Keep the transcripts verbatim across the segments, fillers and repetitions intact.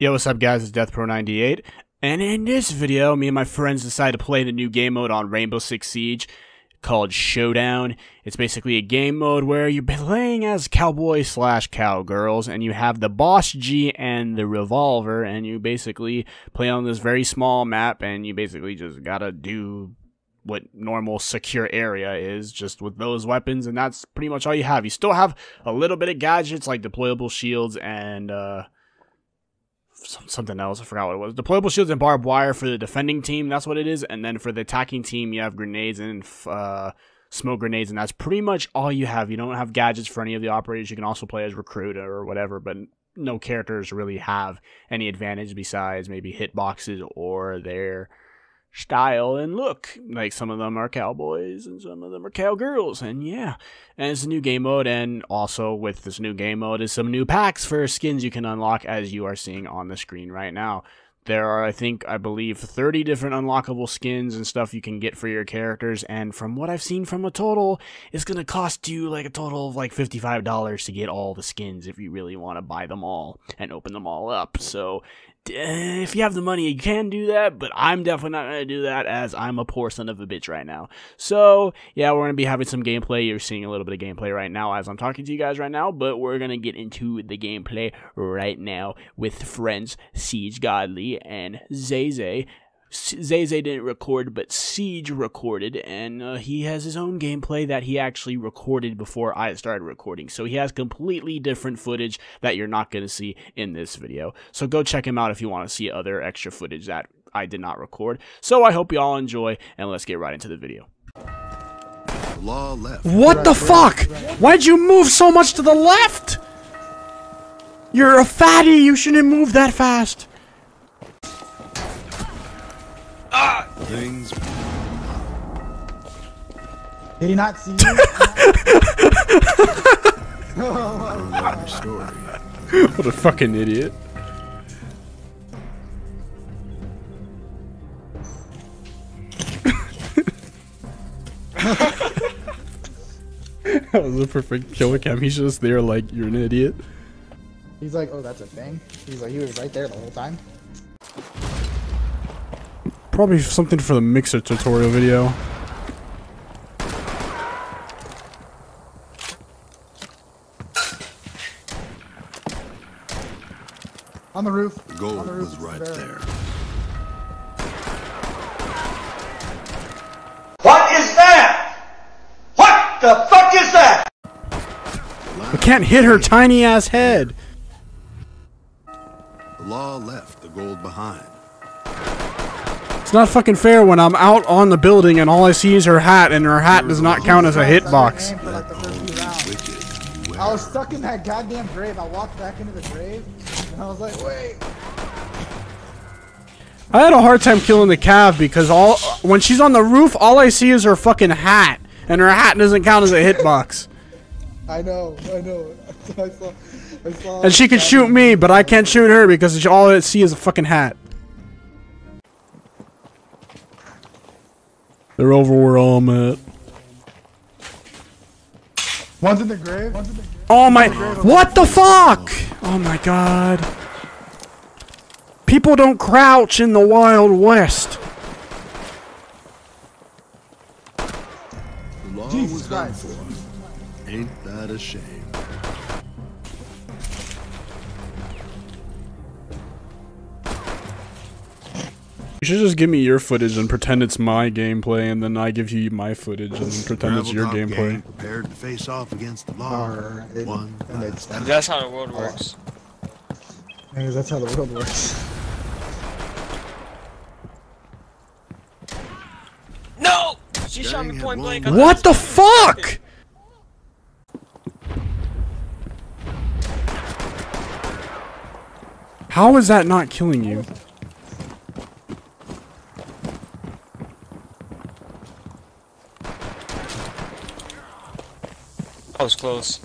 Yo, what's up guys, it's Death Pro ninety-eight, and in this video, me and my friends decided to play the new game mode on Rainbow Six Siege called Showdown. It's basically a game mode where you're playing as cowboys slash cowgirls, and you have the B O S G and the revolver, and you basically play on this very small map, and you basically just gotta do what normal secure area is just with those weapons, and that's pretty much all you have. You still have a little bit of gadgets like deployable shields and, uh... something else, I forgot what it was. Deployable shields and barbed wire for the defending team, that's what it is. And then for the attacking team, you have grenades and uh, smoke grenades, and that's pretty much all you have. You don't have gadgets for any of the operators. You can also play as recruit or whatever, but no characters really have any advantage besides maybe hitboxes or their style and look. Like, some of them are cowboys and some of them are cowgirls, and yeah, and it's a new game mode, and also with this new game mode is some new packs for skins you can unlock, as you are seeing on the screen right now. There are, I think, I believe thirty different unlockable skins and stuff you can get for your characters, and from what I've seen from a total, it's gonna cost you like a total of like fifty-five dollars to get all the skins if you really want to buy them all and open them all up. So if you have the money, you can do that, but I'm definitely not going to do that, as I'm a poor son of a bitch right now. So yeah, we're going to be having some gameplay. You're seeing a little bit of gameplay right now as I'm talking to you guys right now, but we're going to get into the gameplay right now with friends Siege Godly and ZayZay. ZayZay didn't record, but Siege recorded, and uh, he has his own gameplay that he actually recorded before I started recording, so he has completely different footage that you're not going to see in this video. So go check him out if you want to see other extra footage that I did not record. So I hope you all enjoy, and let's get right into the video. The law left. What the fuck? Why'd you move so much to the left? You're a fatty, you shouldn't move that fast. Things. Did he not see you? What a fucking idiot. That was a perfect kill cam. He's just there like, you're an idiot. He's like, oh, that's a thing. He's like, he was right there the whole time. Probably something for the mixer tutorial video. On the roof. Gold was right there. What is that? What the fuck is that? I can't hit her tiny ass head. The law left the gold behind. It's not fucking fair when I'm out on the building and all I see is her hat, and her hat does not count as a hitbox. I was stuck in that goddamn grave. I walked back into the grave and I was like, wait. I had a hard time killing the cav because all when she's on the roof, all I see is her fucking hat, and her hat doesn't count as a hitbox. I know, I know. I saw, I saw and she could shoot me, but I can't shoot her because all I see is a fucking hat. They're over where I'm at. One's in the grave. One's in the grave. Oh my! What the fuck! Oh my god! People don't crouch in the Wild West. Jesus Christ! Ain't that a shame? You should just give me your footage and pretend it's my gameplay, and then I give you my footage and pretend it's your gameplay. Prepared to face off against the law. One. That's how the world works. Hey, that's how the world works. No! She shot me point blank. What the fuck?! How is that not killing you? I was close.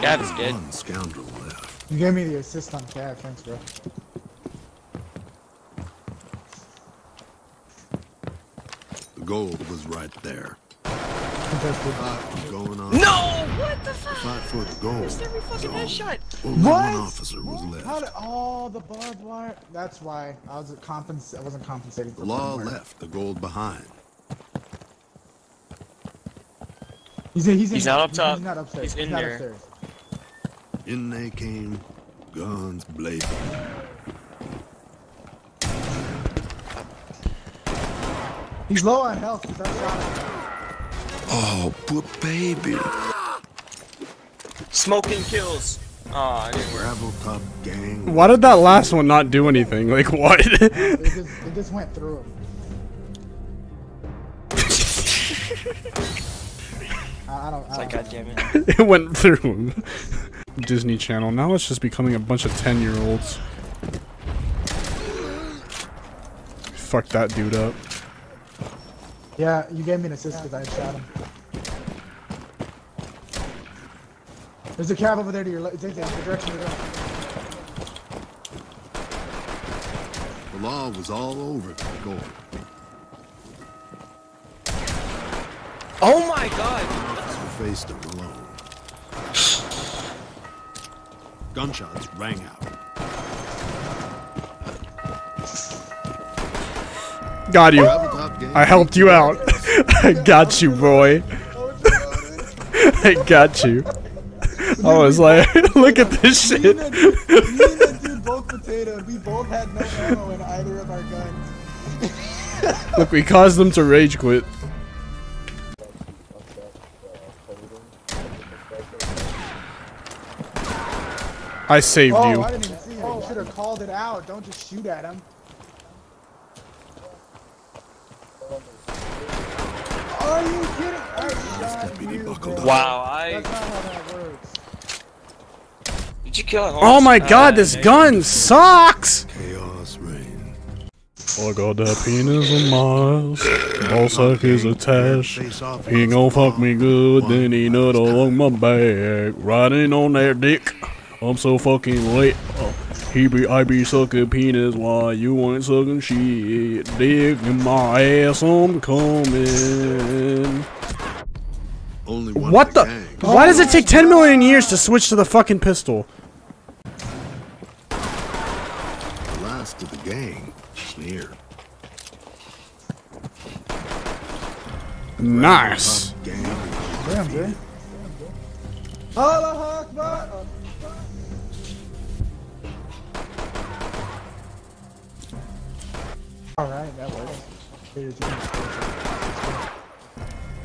Cav is dead. Scoundrel left. You gave me the assist on Cav, thanks bro. The gold was right there. contested. What going on? No! What the fuck? Fight for the goal. Missed every fucking headshot. What? Officer was left. How did all the barbed wire? That's why I was compens. I wasn't compensating. The law left the gold behind. He's in, he's, in, he's not up top. He's not upstairs. He's in he's there. Upstairs. In they came, guns blazing. He's low on health. He's oh, poor baby. Smoking kills. Oh, I didn't. Why did that last one not do anything? Like what? it, just, it just went through him. I don't, I don't it's like, God damn it. It went through him. Disney Channel. Now it's just becoming a bunch of ten year olds. Fuck that dude up. Yeah, you gave me an assist because yeah. I shot him. There's a cab over there to your left. It's the direction you're going. The law was all over the goal. Oh my God! Faced him alone. Gunshots rang out. Got you. I helped you out. I got you, boy. I got you. I was like, look at this shit. Me and that dude both potatoed. We both had no ammo in either of our guns. Look, we caused them to rage quit. I saved oh, you. I didn't even see him. You should have called it out. Don't just shoot at him. Are you kidding? I shot you, buckled. Wow, I... That's not how that works. Did you kill a horse? Oh my God, uh, this maybe. gun sucks! Chaos reign. I got that penis on Mars. All suck is attached. He gon' fuck me good, then he nut along my back. Riding on that dick. I'm so fucking late. Oh, he be, I be sucking penis while you ain't sucking shit. Dick in my ass, I'm coming. Only one what the? Gang. Why oh, does it take ten million years to switch to the fucking pistol? The last of the gang. Sneer. Nice. Damn, dude. Allah Akbar. Alright, that works.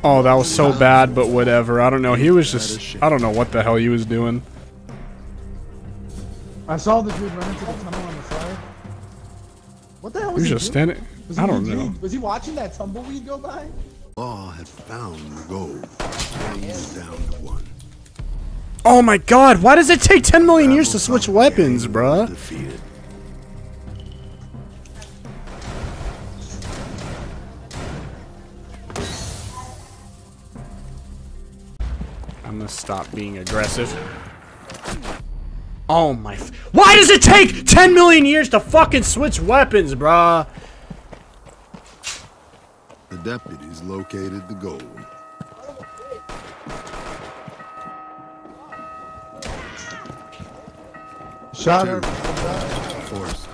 Oh, that was so bad, but whatever. I don't know. He was just... I don't know what the hell he was doing. I saw the dude run into the tunnel on the side. What the hell was he, was he just doing? standing... Was I don't know. Dude? Was he watching that tumbleweed go by? Law had found the gold. Down to one. Oh my God, why does it take ten million years to switch weapons, bruh? Defeated. I'm gonna stop being aggressive. Oh my f- Why does it take ten million years to fucking switch weapons, bruh? The deputies located the gold. Shot her. Force.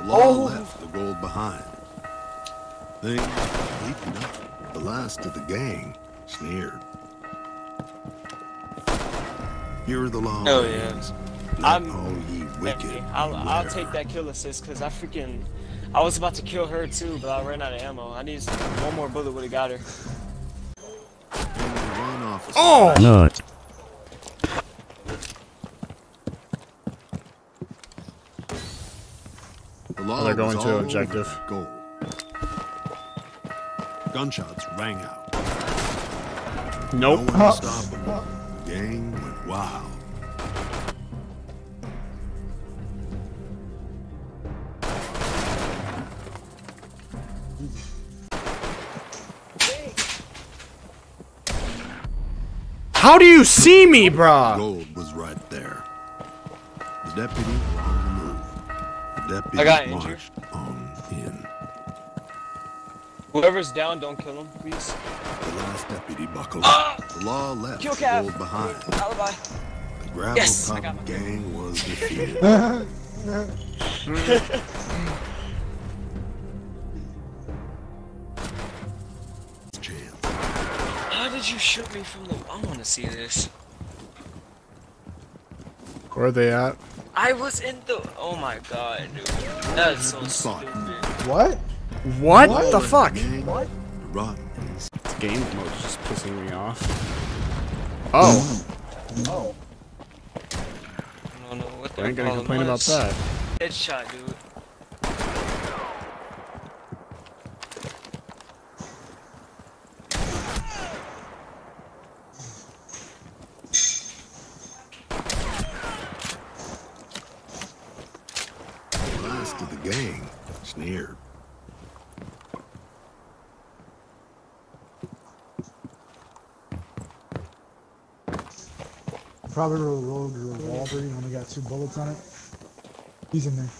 The law left the gold behind. Think, leaping up, the last of the gang sneered. You're the law. Oh yeah. I'm. Wicked. I'll, I'll take that kill assist cause I freaking. I was about to kill her too, but I ran out of ammo. I need one more bullet would have got her. Oh no. The law they're going to objective. Goal. Gunshots rang out. Nope. No one stopped them. The gang went wild. How do you see me, bruh? Gold was right there. The deputy on the move. The deputy I got marched injured. on in. Whoever's down, don't kill him, please. The last deputy buckled. Uh, the law left. Kill Cav. Rolled behind. Alibi. The gravel yes, top gang was defeated. How did you shoot me from the? I want to see this. Where are they at? I was in the. Oh my god, dude. That's so stupid. What? What, what the fuck? What? This game mode is just pissing me off. Oh. Oh. I don't know what I ain't gonna complain about that. Headshot, dude. Probably reload your revolver, you only got two bullets on it. He's in there.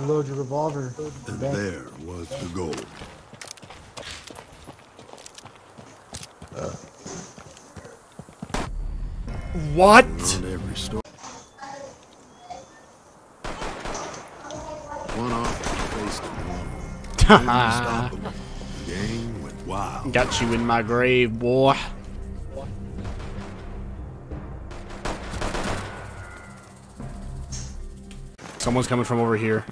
Reload your revolver. And there was the goal. Uh. What? Haha. Got you in my grave, boy. Someone's coming from over here.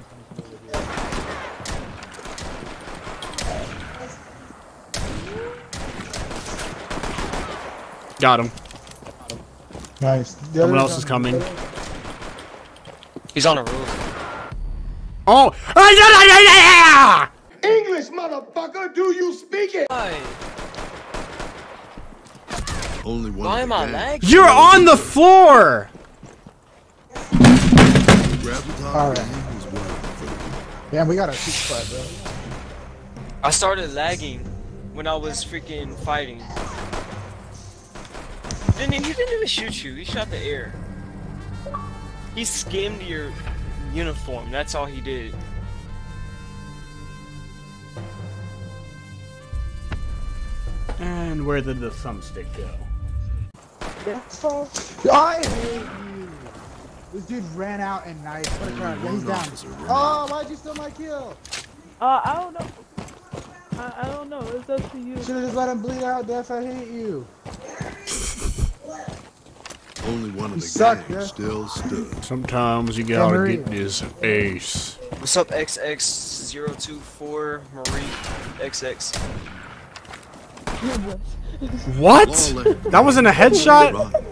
Got him. Nice. Someone else is coming. He's on a roof. Oh! Yeah! English, motherfucker, do you speak it? Only one. Why am I lagging? You're on the floor. All right. Yeah, we got a cheap spot, bro. I started lagging when I was freaking fighting. Didn't he, he didn't even shoot you. He shot the air. He skimmed your uniform. That's all he did. And where did the thumbstick go? That's all. I hate you. This dude ran out and knifed. What a crap. Yeah, he's down. Oh, why'd you steal my kill? Uh, I don't know. I, I don't know. It's up to you. Should've just let him bleed out, Def. I hate you. Only one of the gang still stood. Sometimes you gotta get this ace. What's up, X X zero two four Marie X X? What? That wasn't a headshot?